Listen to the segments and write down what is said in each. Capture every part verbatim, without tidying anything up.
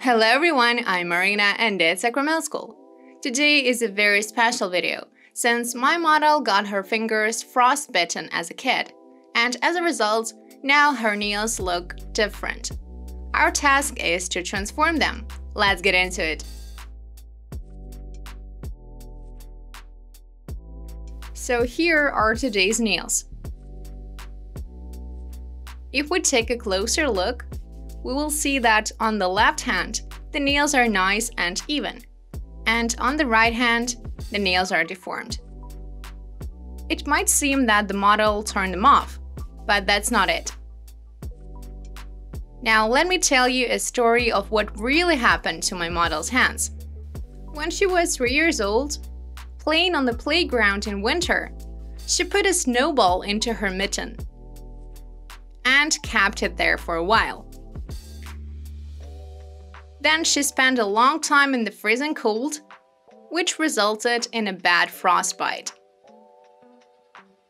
Hello everyone, I'm Marina and it's Sakramel School. Today is a very special video, since my model got her fingers frostbitten as a kid, and as a result, now her nails look different. Our task is to transform them. Let's get into it! So here are today's nails. If we take a closer look, we will see that on the left hand, the nails are nice and even, and on the right hand, the nails are deformed. It might seem that the model turned them off, but that's not it. Now let me tell you a story of what really happened to my model's hands. When she was three years old, playing on the playground in winter, she put a snowball into her mitten and kept it there for a while. Then she spent a long time in the freezing cold, which resulted in a bad frostbite.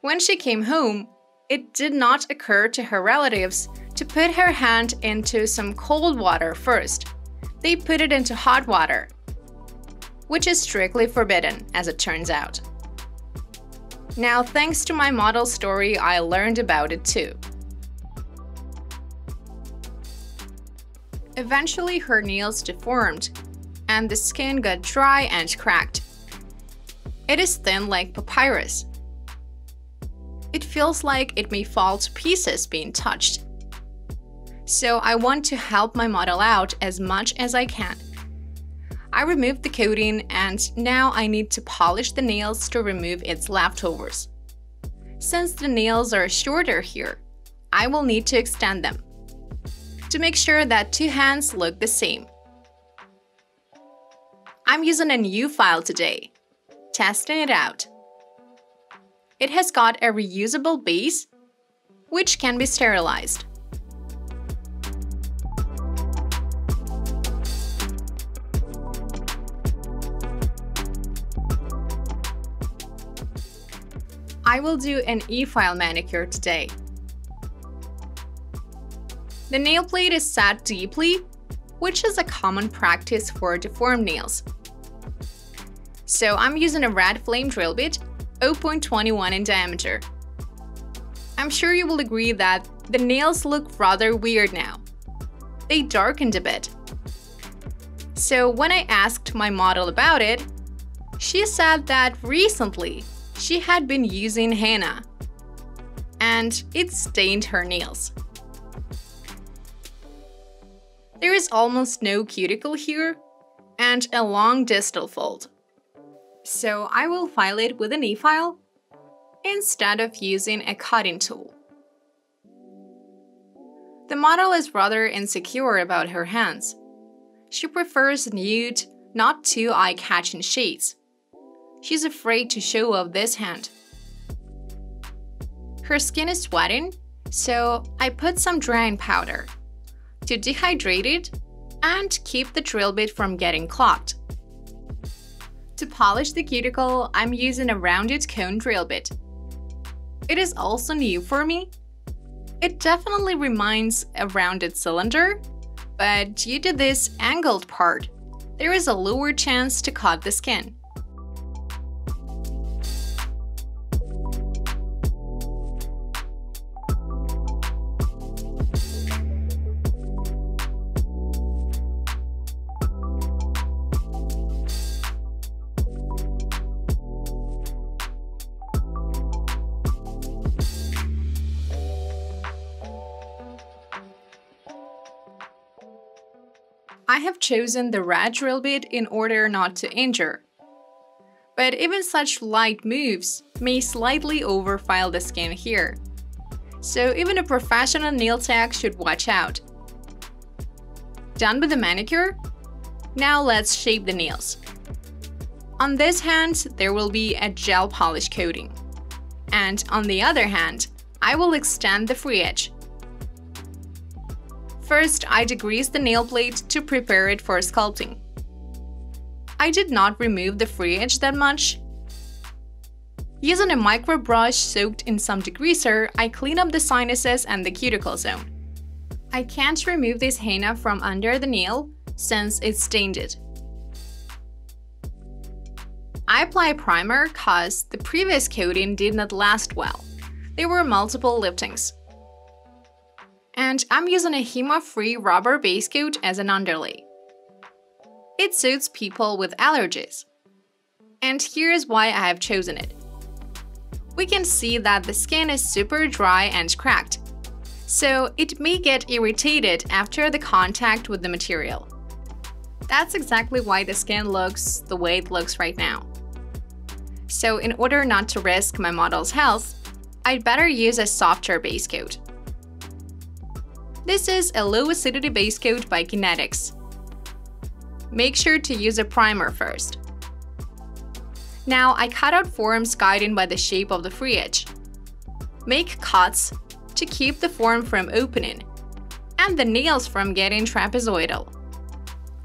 When she came home, it did not occur to her relatives to put her hand into some cold water first. They put it into hot water, which is strictly forbidden, as it turns out. Now, thanks to my model story, I learned about it too. Eventually, her nails deformed, and the skin got dry and cracked. It is thin like papyrus. It feels like it may fall to pieces being touched. So I want to help my model out as much as I can. I removed the coating, and now I need to polish the nails to remove its leftovers. Since the nails are shorter here, I will need to extend them to make sure that two hands look the same. I'm using a new file today, testing it out. It has got a reusable base, which can be sterilized. I will do an e-file manicure today. The nail plate is set deeply, which is a common practice for deformed nails. So I'm using a red flame drill bit, zero point two one in diameter. I'm sure you will agree that the nails look rather weird now. They darkened a bit. So when I asked my model about it, she said that recently she had been using henna and it stained her nails. There is almost no cuticle here and a long distal fold. So I will file it with an e-file instead of using a cutting tool. The model is rather insecure about her hands. She prefers nude, not too eye-catching shades. She's afraid to show off this hand. Her skin is sweating, so I put some drying powder to dehydrate it and keep the drill bit from getting clogged. To polish the cuticle, I'm using a rounded cone drill bit. It is also new for me. It definitely reminds a rounded cylinder, but due to this angled part, there is a lower chance to cut the skin. I have chosen the red drill bit in order not to injure. But even such light moves may slightly overfile the skin here. So even a professional nail tech should watch out. Done with the manicure? Now let's shape the nails. On this hand, there will be a gel polish coating. And on the other hand, I will extend the free edge. First, I degreased the nail plate to prepare it for sculpting. I did not remove the free edge that much. Using a micro brush soaked in some degreaser, I clean up the sinuses and the cuticle zone. I can't remove this henna from under the nail, since it's tainted. I apply primer cause the previous coating did not last well. There were multiple liftings. And I'm using a HEMA-free rubber base coat as an underlay. It suits people with allergies. And here's why I have chosen it. We can see that the skin is super dry and cracked, so it may get irritated after the contact with the material. That's exactly why the skin looks the way it looks right now. So in order not to risk my model's health, I'd better use a softer base coat. This is a low acidity base coat by Kinetics. Make sure to use a primer first. Now I cut out forms guided by the shape of the free edge. Make cuts to keep the form from opening and the nails from getting trapezoidal.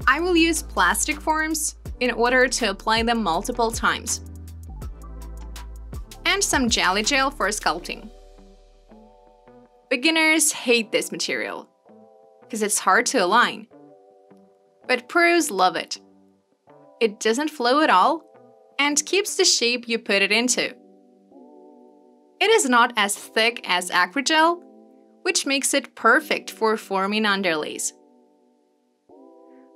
I will use plastic forms in order to apply them multiple times. And some jelly gel for sculpting. Beginners hate this material because it's hard to align. But pros love it. It doesn't flow at all and keeps the shape you put it into. It is not as thick as Acrygel, which makes it perfect for forming underlays.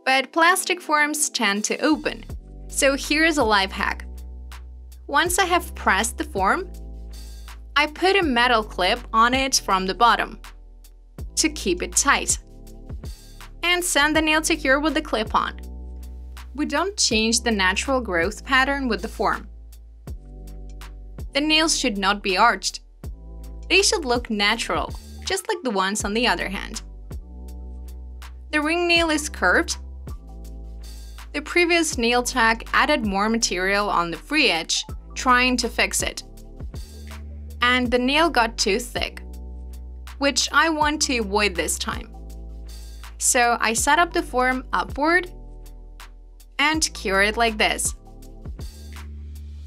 But plastic forms tend to open, so here is a life hack. Once I have pressed the form, I put a metal clip on it from the bottom to keep it tight, and send the nail to cure with the clip on. We don't change the natural growth pattern with the form. The nails should not be arched. They should look natural, just like the ones on the other hand. The ring nail is curved. The previous nail tack added more material on the free edge, trying to fix it. And the nail got too thick, which I want to avoid this time. So I set up the form upward and cure it like this.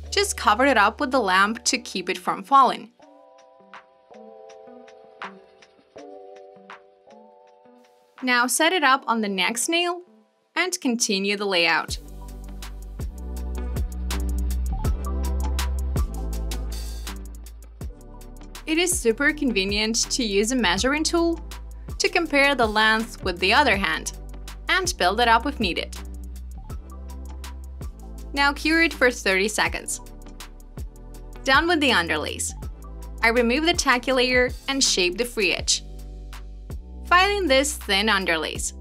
Just cover it up with the lamp to keep it from falling. Now set it up on the next nail and continue the layout. It is super convenient to use a measuring tool to compare the length with the other hand and build it up if needed. Now cure it for thirty seconds. Done with the underlays. I remove the tacky layer and shape the free edge, filing these thin underlays.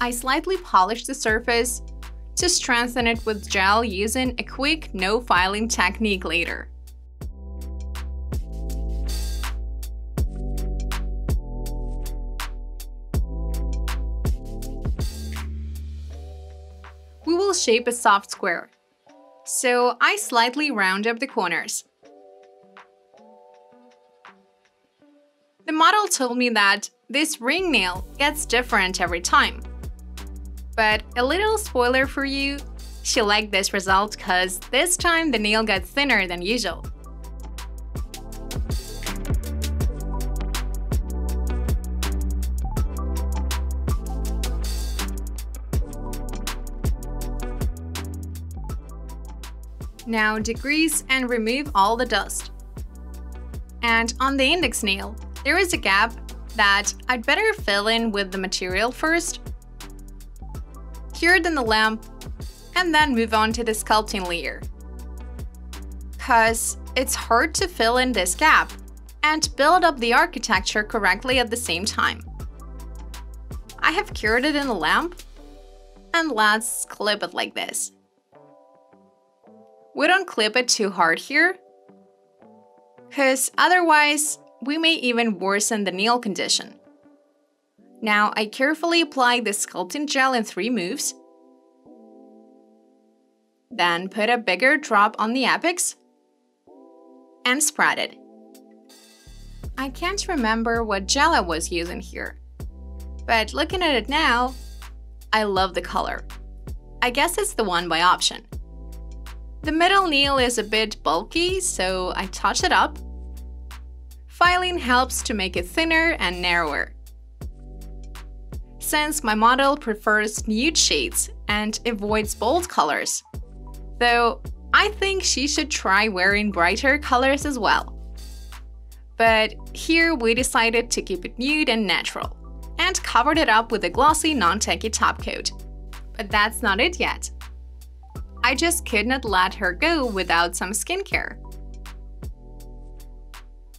I slightly polish the surface to strengthen it with gel using a quick no-filing technique later. We will shape a soft square, so I slightly round up the corners. The model told me that this ring nail gets different every time. But a little spoiler for you, she liked this result because this time the nail got thinner than usual. Now degrease and remove all the dust. And on the index nail, there is a gap that I'd better fill in with the material first, cure it in the lamp, and then move on to the sculpting layer. Cause it's hard to fill in this gap and build up the architecture correctly at the same time. I have cured it in the lamp, and let's clip it like this. We don't clip it too hard here, cause otherwise, we may even worsen the nail condition. Now I carefully apply the sculpting gel in three moves, then put a bigger drop on the apex and spread it. I can't remember what gel I was using here, but looking at it now, I love the color. I guess it's the one by option. The middle nail is a bit bulky, so I touch it up. Filing helps to make it thinner and narrower. since my model prefers nude shades and avoids bold colors. Though I think she should try wearing brighter colors as well. But here we decided to keep it nude and natural, and covered it up with a glossy non-techy top coat. But that's not it yet. I just could not let her go without some skincare.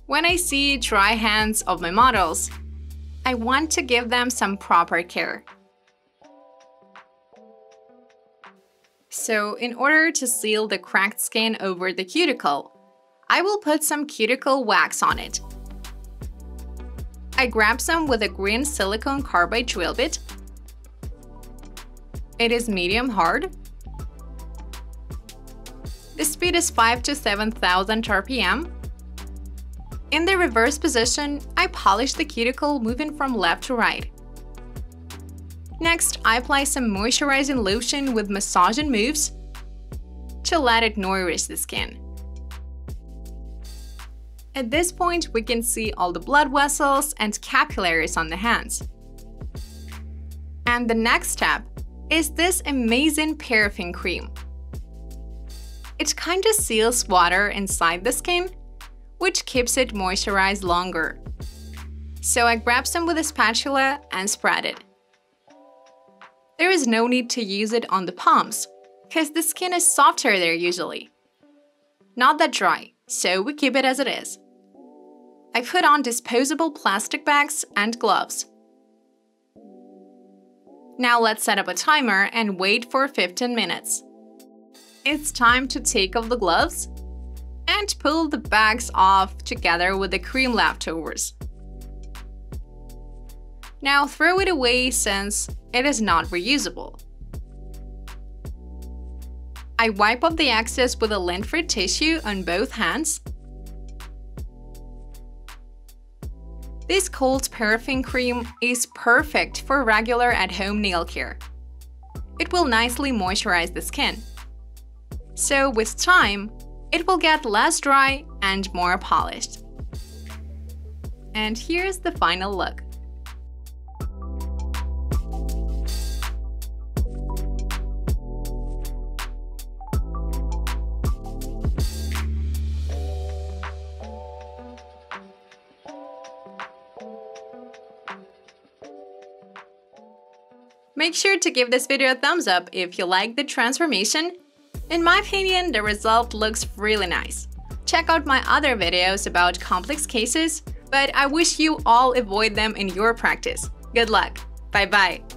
When I see dry hands of my models, I want to give them some proper care. So in order to seal the cracked skin over the cuticle, I will put some cuticle wax on it. I grab some with a green silicone carbide drill bit. It is medium hard. The speed is five to seven thousand R P M. In the reverse position, I polish the cuticle moving from left to right. Next, I apply some moisturizing lotion with massaging moves to let it nourish the skin. At this point, we can see all the blood vessels and capillaries on the hands. And the next step is this amazing paraffin cream. It kind of seals water inside the skin, which keeps it moisturized longer. So I grab some with a spatula and spread it. There is no need to use it on the palms, because the skin is softer there usually. Not that dry, so we keep it as it is. I put on disposable plastic bags and gloves. Now let's set up a timer and wait for fifteen minutes. It's time to take off the gloves and pull the bags off together with the cream leftovers. Now throw it away since it is not reusable. I wipe off the excess with a lint-free tissue on both hands. This cold paraffin cream is perfect for regular at-home nail care. It will nicely moisturize the skin. So with time, it will get less dry and more polished. And here's the final look. Make sure to give this video a thumbs up if you like the transformation. In my opinion, the result looks really nice. Check out my other videos about complex cases, but I wish you all avoid them in your practice. Good luck! Bye-bye!